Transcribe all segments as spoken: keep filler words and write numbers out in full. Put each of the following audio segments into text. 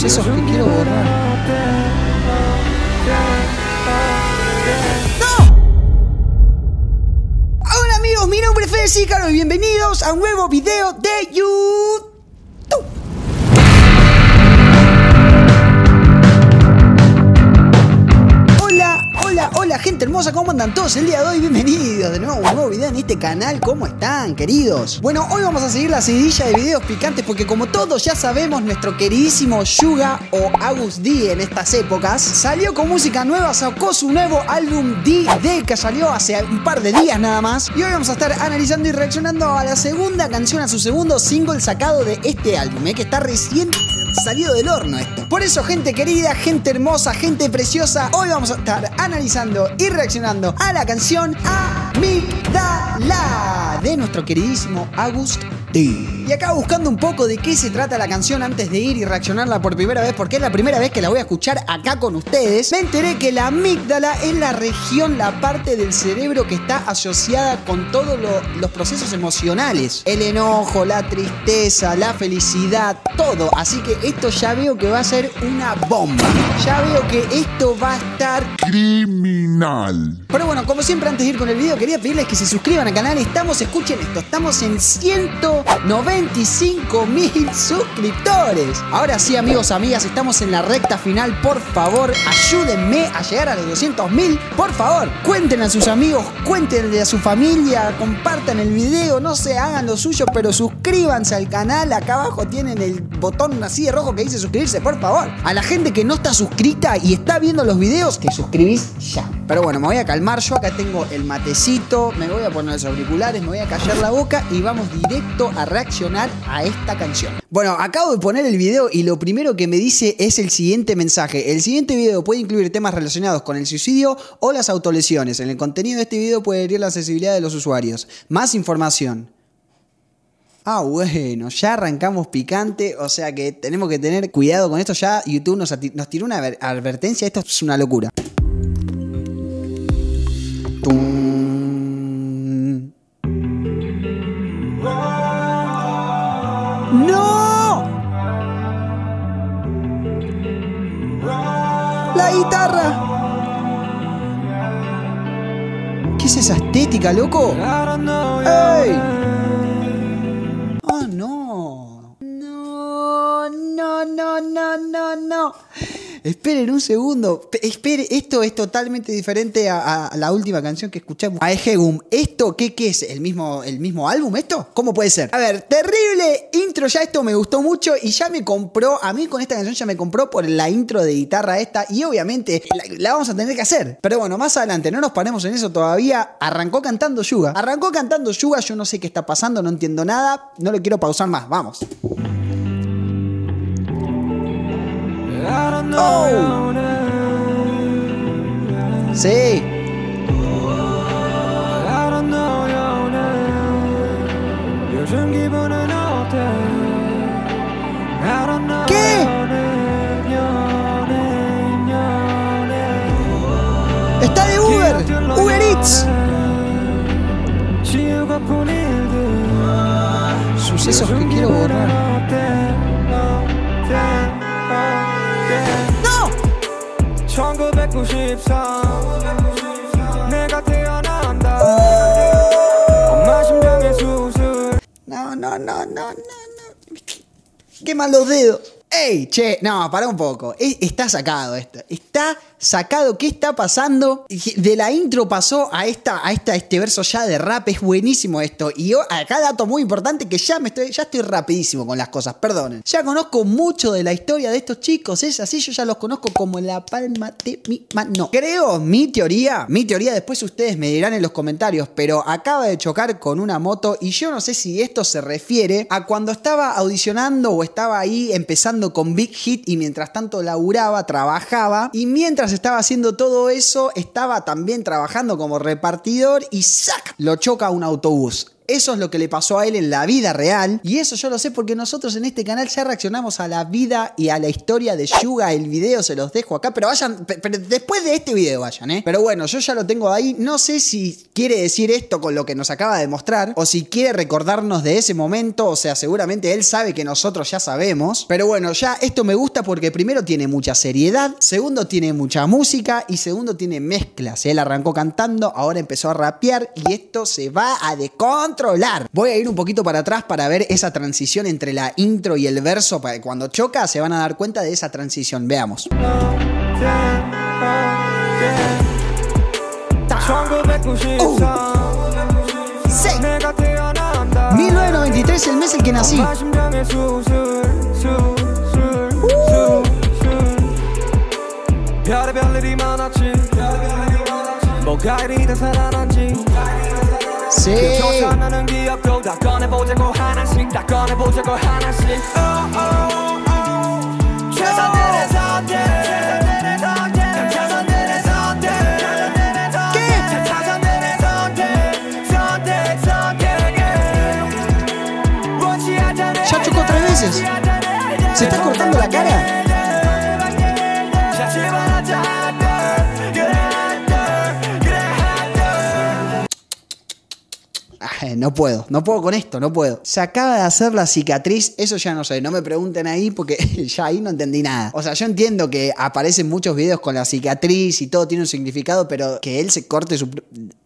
procesos que quiero borrar. ¡No! Hola amigos, mi nombre es Federico Sicaro y bienvenidos a un nuevo video de YouTube. Hola gente hermosa, ¿cómo andan todos el día de hoy? Bienvenidos de nuevo a un nuevo video en este canal. ¿Cómo están, queridos? Bueno, hoy vamos a seguir la seguidilla de videos picantes porque, como todos ya sabemos, nuestro queridísimo Suga o Agust D en estas épocas salió con música nueva, sacó su nuevo álbum D-D A Y que salió hace un par de días nada más. Y hoy vamos a estar analizando y reaccionando a la segunda canción, a su segundo single sacado de este álbum, ¿eh? Que está recién salido del horno esto. Por eso, gente querida, gente hermosa, gente preciosa, hoy vamos a estar analizando y reaccionando a la canción Amygdala de nuestro queridísimo Agust D. Y acá buscando un poco de qué se trata la canción antes de ir y reaccionarla por primera vez, porque es la primera vez que la voy a escuchar acá con ustedes, me enteré que la amígdala es la región, la parte del cerebro que está asociada con todos lo, los procesos emocionales. El enojo, la tristeza, la felicidad, todo. Así que esto ya veo que va a ser una bomba. Ya veo que esto va a estar criminal. Pero bueno, como siempre, antes de ir con el video, quería pedirles que se suscriban al canal. Estamos, escuchen esto, estamos en ciento noventa y cinco mil suscriptores. Ahora sí, amigos, amigas, estamos en la recta final. Por favor, ayúdenme a llegar a los doscientos mil. Por favor, cuenten a sus amigos, cuéntenle a su familia, compartan el video, no sé, hagan lo suyo, pero suscríbanse al canal. Acá abajo tienen el botón así de rojo que dice suscribirse, por favor. A la gente que no está suscrita y está viendo los videos, te suscribís ya. Pero bueno, me voy a calmar. Yo acá tengo el matecito, me voy a poner los auriculares, me voy a callar la boca y vamos directo a reaccionar a esta canción. Bueno, acabo de poner el video y lo primero que me dice es el siguiente mensaje. El siguiente video puede incluir temas relacionados con el suicidio o las autolesiones. En el contenido de este video puede herir la accesibilidad de los usuarios. Más información. Ah, bueno, ya arrancamos picante, o sea que tenemos que tener cuidado con esto. Ya YouTube nos, nos tiró una advertencia, esto es una locura. ¡Tum! ¡No! ¡La guitarra! ¿Qué es esa estética, loco? ¡Ey! No, no, no, no. Esperen un segundo. P espere, esto es totalmente diferente a, a la última canción que escuchamos. A Haegeum. ¿Esto qué, qué es? ¿El mismo, ¿El mismo álbum esto? ¿Cómo puede ser? A ver, terrible intro. Ya esto me gustó mucho y ya me compró. A mí con esta canción ya me compró por la intro de guitarra esta. Y obviamente la, la vamos a tener que hacer. Pero bueno, más adelante. No nos paremos en eso todavía. Arrancó cantando Suga. Arrancó cantando Suga. Yo no sé qué está pasando. No entiendo nada. No lo quiero pausar más. Vamos. Oh. Sí. ¿Qué? Está de Uber, Uber Eats. Sucesos que quiero borrar. No, no, no, no, no, no. Quema los dedos. Ey, che, no, pará un poco. Está sacado esto. Está sacado. ¿Qué está pasando? De la intro pasó a esta, a esta, este verso ya de rap. Es buenísimo esto. Y yo, acá dato muy importante que ya me estoy, ya estoy rapidísimo con las cosas, perdonen. Ya conozco mucho de la historia de estos chicos, es así, yo ya los conozco como la palma de mi mano. Creo, mi teoría, mi teoría, después ustedes me dirán en los comentarios, pero acaba de chocar con una moto y yo no sé si esto se refiere a cuando estaba audicionando o estaba ahí empezando con Big Hit y mientras tanto laburaba, trabajaba y mientras estaba haciendo todo eso, estaba también trabajando como repartidor y ¡zac! Lo choca un autobús. Eso es lo que le pasó a él en la vida real. Y eso yo lo sé porque nosotros en este canal ya reaccionamos a la vida y a la historia de Suga. El video se los dejo acá, pero vayan, pero después de este video vayan, ¿eh? Pero bueno, yo ya lo tengo ahí. No sé si quiere decir esto con lo que nos acaba de mostrar o si quiere recordarnos de ese momento. O sea, seguramente él sabe que nosotros ya sabemos. Pero bueno, ya esto me gusta porque primero tiene mucha seriedad, segundo tiene mucha música y segundo tiene mezclas. Él arrancó cantando, ahora empezó a rapear y esto se va a descontrolar. Voy a ir un poquito para atrás para ver esa transición entre la intro y el verso. Cuando choca se van a dar cuenta de esa transición. Veamos. Uh. Sí. mil novecientos noventa y tres, el mes en que nací. Uh. Sí. Ya chocó tres veces. ¿Se está cortando la cara? No puedo, no puedo con esto, no puedo. Se acaba de hacer la cicatriz, eso ya no sé, no me pregunten ahí porque ya ahí no entendí nada. O sea, yo entiendo que aparecen muchos videos con la cicatriz y todo tiene un significado, pero que él se corte su...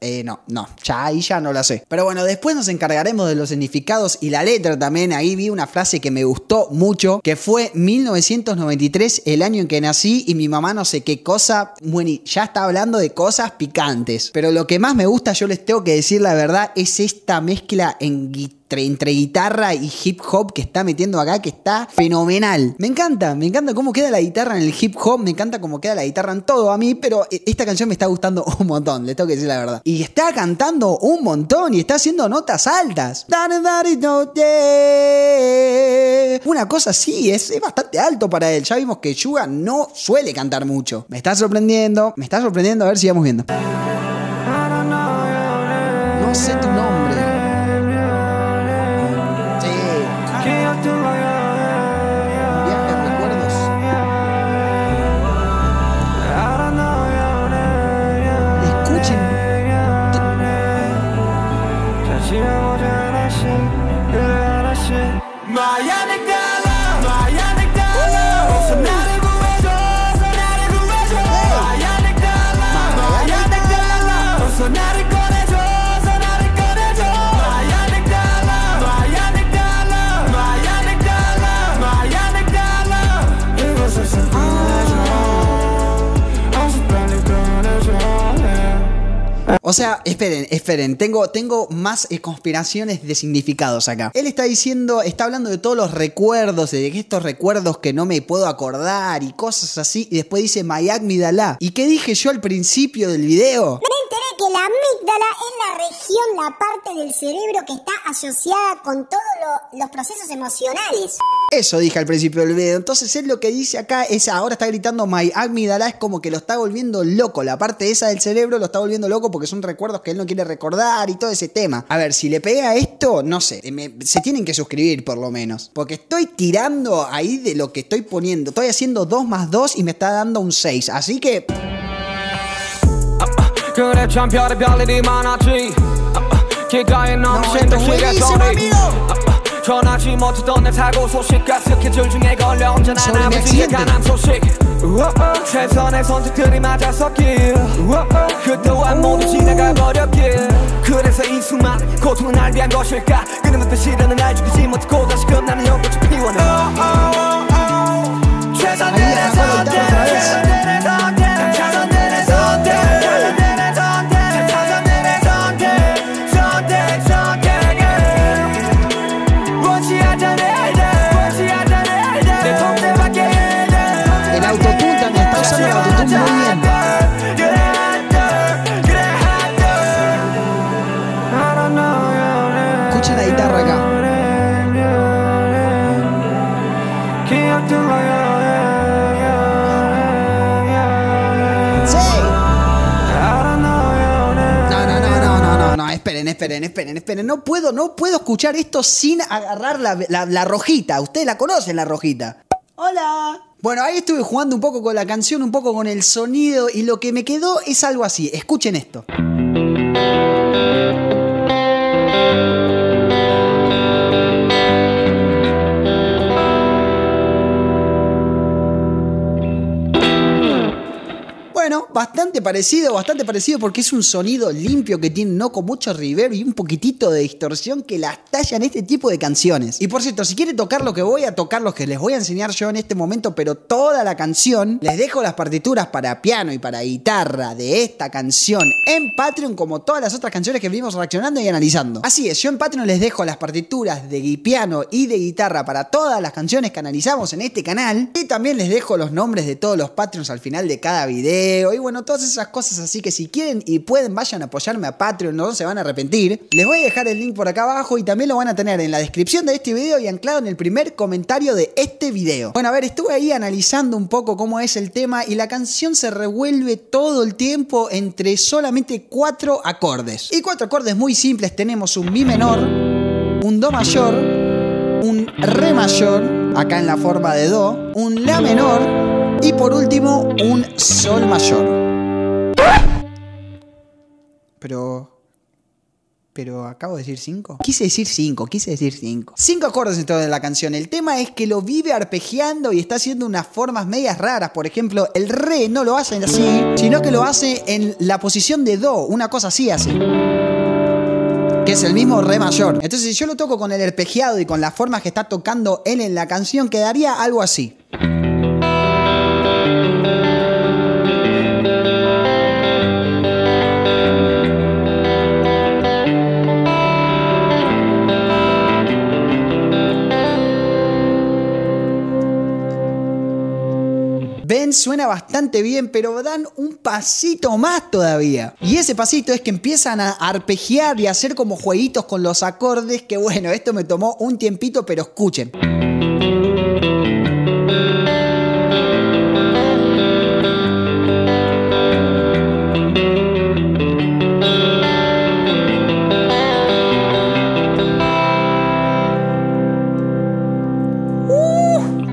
Eh, no, no, ya ahí ya no la sé. Pero bueno, después nos encargaremos de los significados y la letra también. Ahí vi una frase que me gustó mucho, que fue mil novecientos noventa y tres, el año en que nací y mi mamá no sé qué cosa. Bueno, y ya está hablando de cosas picantes. Pero lo que más me gusta, yo les tengo que decir la verdad, es esta mezcla en guitarra. Entre guitarra y hip hop que está metiendo acá, que está fenomenal. Me encanta, me encanta cómo queda la guitarra en el hip hop, me encanta cómo queda la guitarra en todo a mí, pero esta canción me está gustando un montón, les tengo que decir la verdad. Y está cantando un montón y está haciendo notas altas. Una cosa así, es, es bastante alto para él. Ya vimos que Suga no suele cantar mucho. Me está sorprendiendo, me está sorprendiendo, a ver si vamos viendo. No sé tu nombre. O sea, esperen, esperen, tengo, tengo más eh, conspiraciones de significados acá. Él está diciendo, está hablando de todos los recuerdos, de estos recuerdos que no me puedo acordar y cosas así. Y después dice, my amygdala. ¿Y qué dije yo al principio del video? Que la amígdala es la región, la parte del cerebro que está asociada con todos lo, los procesos emocionales. Eso dije al principio del video. Entonces es lo que dice acá, es ahora está gritando my amígdala, es como que lo está volviendo loco. La parte esa del cerebro lo está volviendo loco porque son recuerdos que él no quiere recordar y todo ese tema. A ver, si le pegué a esto, no sé, me, se tienen que suscribir por lo menos. Porque estoy tirando ahí de lo que estoy poniendo. Estoy haciendo dos más dos y me está dando un seis. Así que... No, esto es buenísimo, amigo. esperen, esperen, esperen. No puedo, no puedo escuchar esto sin agarrar la, la, la rojita. Ustedes la conocen, la rojita. Hola. Bueno, ahí estuve jugando un poco con la canción, un poco con el sonido, y lo que me quedó es algo así. Escuchen esto. Bueno, bastante parecido, bastante parecido porque es un sonido limpio que tiene, no con mucho reverb y un poquitito de distorsión que las tallan este tipo de canciones. Y por cierto, si quieren tocar lo que voy a tocar, los que les voy a enseñar yo en este momento, pero toda la canción, les dejo las partituras para piano y para guitarra de esta canción en Patreon, como todas las otras canciones que venimos reaccionando y analizando. Así es, yo en Patreon les dejo las partituras de piano y de guitarra para todas las canciones que analizamos en este canal. Y también les dejo los nombres de todos los Patreons al final de cada video. Y bueno, todas esas cosas, así que si quieren y pueden, vayan a apoyarme a Patreon, no se van a arrepentir. Les voy a dejar el link por acá abajo y también lo van a tener en la descripción de este video y anclado en el primer comentario de este video. Bueno, a ver, estuve ahí analizando un poco cómo es el tema y la canción se revuelve todo el tiempo entre solamente cuatro acordes. Y cuatro acordes muy simples, tenemos un mi menor, un do mayor, un re mayor, acá en la forma de do, un la menor, y por último, un sol mayor. Pero... Pero acabo de decir cinco. Quise decir cinco, quise decir cinco. Cinco acordes en toda la canción. El tema es que lo vive arpegiando y está haciendo unas formas medias raras. Por ejemplo, el re no lo hace así, sino que lo hace en la posición de do. Una cosa así hace. Que es el mismo re mayor. Entonces, si yo lo toco con el arpegiado y con las formas que está tocando él en la canción, quedaría algo así. Suena bastante bien, pero dan un pasito más todavía. Y ese pasito es que empiezan a arpegiar y a hacer como jueguitos con los acordes, que bueno, esto me tomó un tiempito, pero escuchen.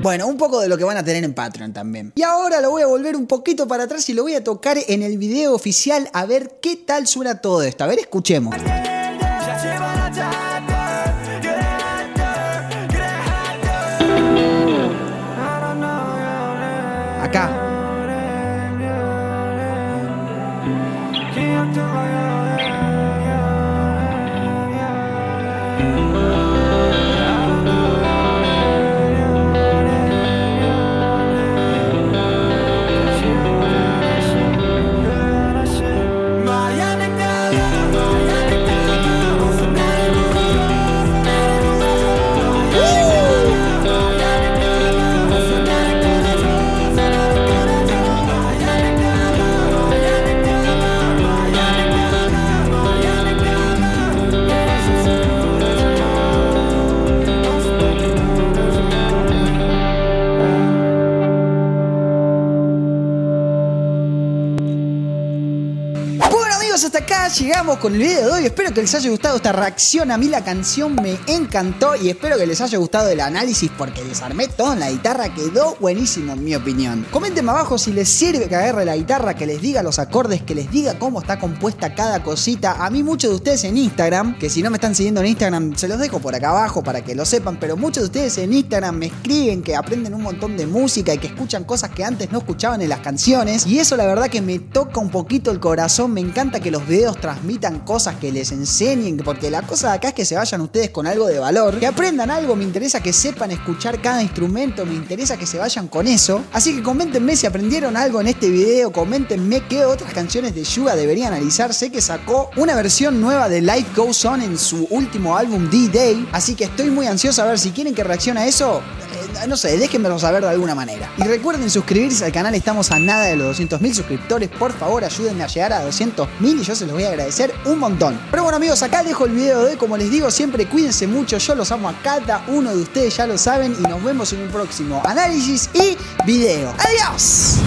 Bueno, un poco de lo que van a tener en Patreon también. Y ahora lo voy a volver un poquito para atrás y lo voy a tocar en el video oficial a ver qué tal suena todo esto. A ver, escuchemos. Acá. Llegamos con el video de hoy, espero que les haya gustado esta reacción, a mí la canción me encantó y espero que les haya gustado el análisis porque desarmé todo en la guitarra, quedó buenísimo en mi opinión. Coméntenme abajo si les sirve que agarre la guitarra, que les diga los acordes, que les diga cómo está compuesta cada cosita. A mí muchos de ustedes en Instagram, que si no me están siguiendo en Instagram se los dejo por acá abajo para que lo sepan, pero muchos de ustedes en Instagram me escriben que aprenden un montón de música y que escuchan cosas que antes no escuchaban en las canciones y eso la verdad que me toca un poquito el corazón, me encanta que los videos transmitan cosas, que les enseñen, porque la cosa de acá es que se vayan ustedes con algo de valor, que aprendan algo, me interesa que sepan escuchar cada instrumento, me interesa que se vayan con eso, así que coméntenme si aprendieron algo en este video, coméntenme qué otras canciones de Suga deberían analizar, sé que sacó una versión nueva de Life Goes On en su último álbum D Day, así que estoy muy ansioso a ver si quieren que reaccione a eso, eh, no sé, déjenmelo saber de alguna manera. Y recuerden suscribirse al canal, estamos a nada de los doscientos mil suscriptores, por favor ayúdenme a llegar a doscientos mil y yo se los voy a agradecer un montón. Pero bueno amigos, acá dejo el video de hoy, como les digo siempre, cuídense mucho, yo los amo a cada uno de ustedes, ya lo saben, y nos vemos en un próximo análisis y video. ¡Adiós!